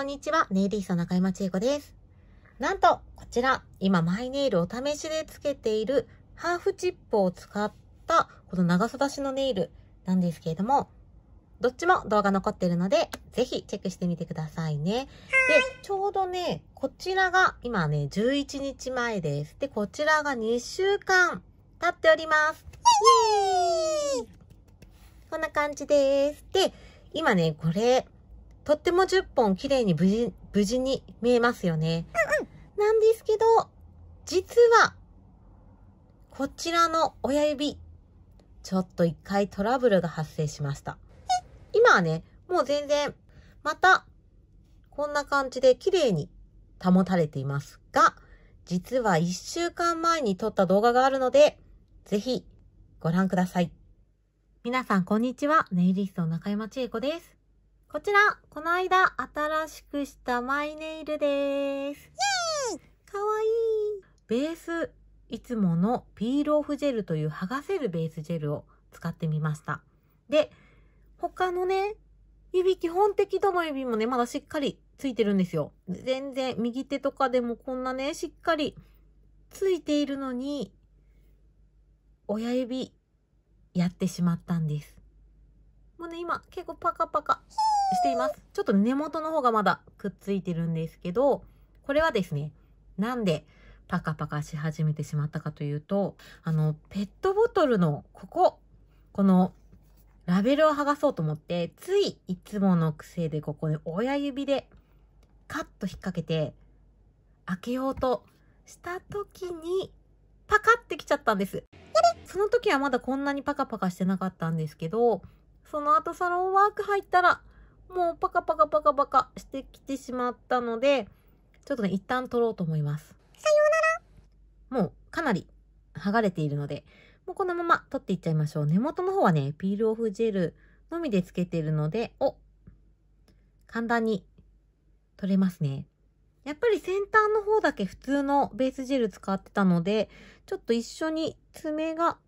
こんにちは。ネイリスト中山千恵子です。なんと、こちら、今マイネイルお試しでつけているハーフチップを使ったこの長さ出しのネイルなんですけれども、どっちも動画残ってるので、ぜひチェックしてみてくださいね。で、ちょうどね、こちらが今ね、11日前です。で、こちらが2週間経っております。イエーイ！こんな感じです。で、今ね、これ、とっても10本綺麗に無事に見えますよね。なんですけど、実は、こちらの親指、ちょっと一回トラブルが発生しました。今はね、もう全然、また、こんな感じで綺麗に保たれていますが、実は1週間前に撮った動画があるので、ぜひご覧ください。皆さんこんにちは。ネイリストの中山千恵子です。こちら、この間、新しくしたマイネイルです。イエーイ！かわいい！ベース、いつものピールオフジェルという剥がせるベースジェルを使ってみました。で、他のね、指、基本的どの指もね、まだしっかりついてるんですよ。全然、右手とかでもこんなね、しっかりついているのに、親指、やってしまったんです。もうね、今、結構パカパカ。しています。ちょっと根元の方がまだくっついてるんですけど、これはですね、なんでパカパカし始めてしまったかというと、ペットボトルのこのラベルを剥がそうと思って、ついいつもの癖でここで親指でカッと引っ掛けて、開けようとした時にパカってきちゃったんです。その時はまだこんなにパカパカしてなかったんですけど、その後サロンワーク入ったら、もうパカパカパカパカしてきてしまったので、ちょっとね、一旦取ろうと思います。さようなら。もうかなり剥がれているので、もうこのまま取っていっちゃいましょう。根元の方はね、ピールオフジェルのみでつけているので、簡単に取れますね。やっぱり先端の方だけ普通のベースジェル使ってたので、ちょっと一緒に爪が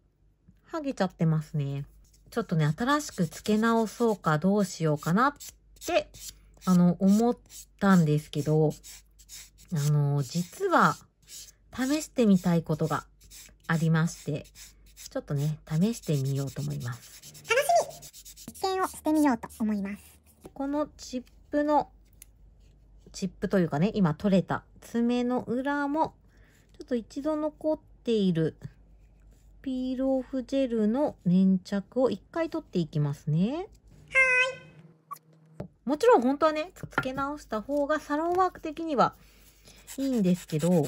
剥げちゃってますね。ちょっとね、新しく付け直そうかどうしようかなって、思ったんですけど、実は、試してみたいことがありまして、ちょっとね、試してみようと思います。楽しみ！実験をしてみようと思います。このチップというかね、今取れた爪の裏も、ちょっと一度残っている、ピールオフジェルの粘着を一回取っていきますね。もちろん本当はね、付け直した方がサロンワーク的にはいいんですけど、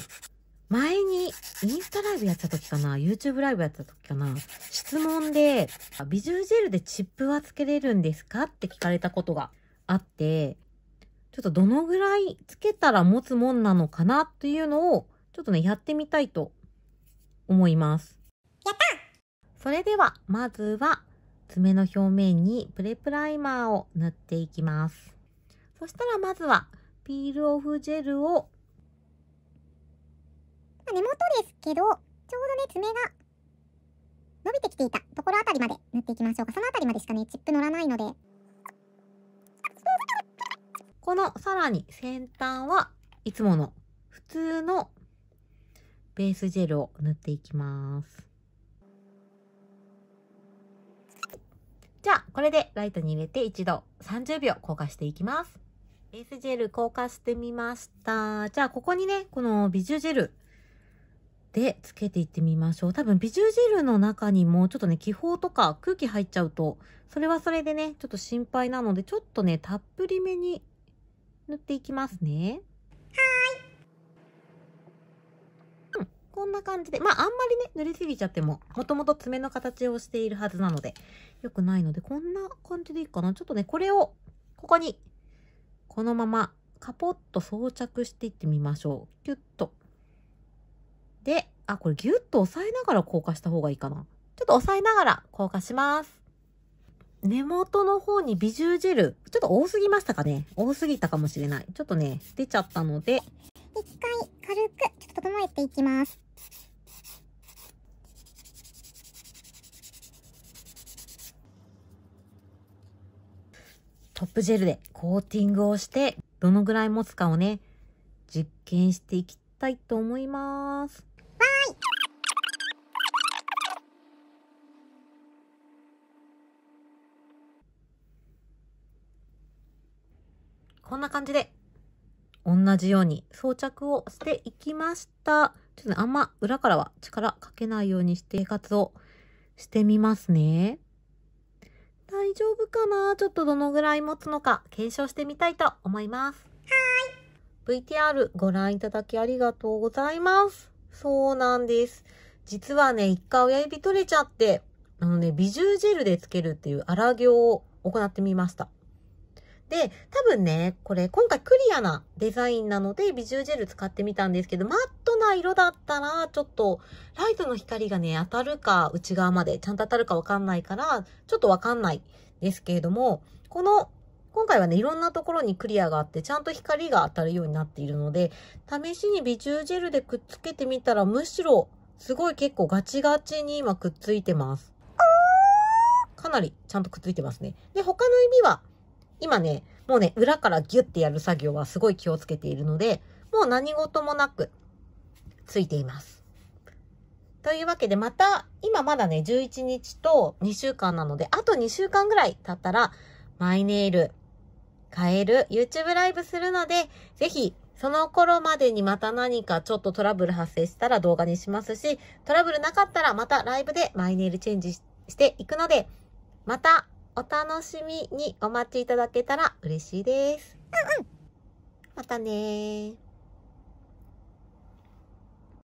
前にインスタライブやった時かな、YouTube ライブやった時かな、質問で、ビジュージェルでチップはつけれるんですかって聞かれたことがあって、ちょっとどのぐらいつけたら持つもんなのかなっていうのを、ちょっとね、やってみたいと思います。やった！それでは、まずは、爪の表面にプレプライマーを塗っていきます。そしたら、まずは、ピールオフジェルを。根元ですけど、ちょうどね、爪が伸びてきていたところあたりまで塗っていきましょうか。そのあたりまでしかね、チップ乗らないので。この、さらに先端はいつもの、普通のベースジェルを塗っていきます。じゃあ、これでライトに入れて一度30秒硬化していきます。ベースジェル硬化してみました。じゃあ、ここにね、このビジュジェルでつけていってみましょう。多分、ビジュジェルの中にもちょっとね、気泡とか空気入っちゃうと、それはそれでね、ちょっと心配なので、ちょっとね、たっぷりめに塗っていきますね。こんな感じで。まあ、あんまりね、塗りすぎちゃっても、もともと爪の形をしているはずなので、良くないので、こんな感じでいいかな。ちょっとね、これを、ここに、このまま、カポッと装着していってみましょう。キュッと。で、あ、これギュッと押さえながら硬化した方がいいかな。ちょっと押さえながら硬化します。根元の方にビジュージェル、ちょっと多すぎましたかね。多すぎたかもしれない。ちょっとね、出ちゃったので、一回軽く、ちょっと整えていきます。トップジェルでコーティングをして、どのぐらい持つかをね、実験していきたいと思います。こんな感じで、同じように装着をしていきました。ちょっとね、あんま裏からは力かけないようにして生活をしてみますね。大丈夫かな？ちょっとどのぐらい持つのか検証してみたいと思います。はい。VTR ご覧いただきありがとうございます。そうなんです。実はね、一回親指取れちゃって、ビジュージェルでつけるっていう荒行を行ってみました。で、多分ね、これ今回クリアなデザインなのでビジュージェル使ってみたんですけど、マットな色だったらちょっとライトの光がね、当たるか内側までちゃんと当たるかわかんないから、ちょっとわかんないですけれども、今回はね、いろんなところにクリアがあって、ちゃんと光が当たるようになっているので、試しにビジュージェルでくっつけてみたら、むしろすごい結構ガチガチに今くっついてます。かなりちゃんとくっついてますね。で、他の指は、今ね、もうね、裏からギュッてやる作業はすごい気をつけているので、もう何事もなくついています。というわけで、また、今まだね、11日と2週間なので、あと2週間ぐらい経ったら、マイネイル、変える、YouTube ライブするので、ぜひ、その頃までにまた何かちょっとトラブル発生したら動画にしますし、トラブルなかったらまたライブでマイネイルチェンジしていくので、また、お楽しみにお待ちいただけたら嬉しいです。またねー。